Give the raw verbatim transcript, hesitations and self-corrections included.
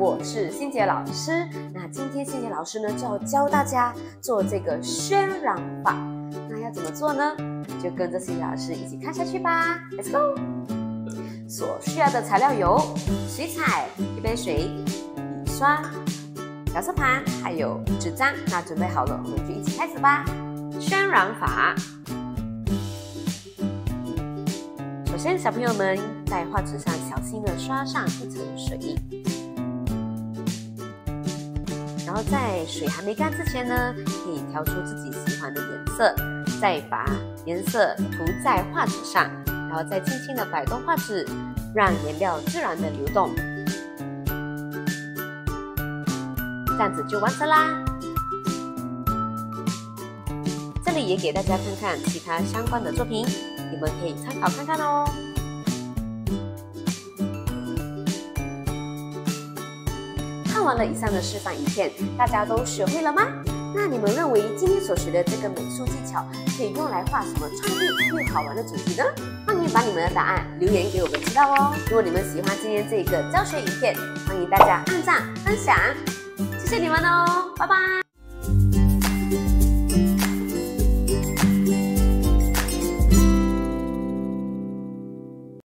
我是欣洁老师。那今天欣洁老师呢就要教大家做这个宣嚷法，那要怎么做呢？就跟着欣洁老师一起看下去吧 ，Let's go。所需要的材料有水彩、一杯水、笔刷、调色盘，还有纸张。那准备好了，我们就一起开始吧。宣嚷法。首先，小朋友们在画纸上小心的刷上一层水，然后在水还没干之前呢，可以调出自己喜欢的颜色，再把颜色涂在画纸上，然后再轻轻的摆动画纸，让颜料自然的流动，这样子就完成啦。这里也给大家看看其他相关的作品。你们可以参考看看哦。看完了以上的示范影片，大家都学会了吗？那你们认为今天所学的这个美术技巧可以用来画什么创意又好玩的主题呢？欢迎把你们的答案留言给我们知道哦。如果你们喜欢今天这个教学影片，欢迎大家按赞、分享，谢谢你们哦，拜拜。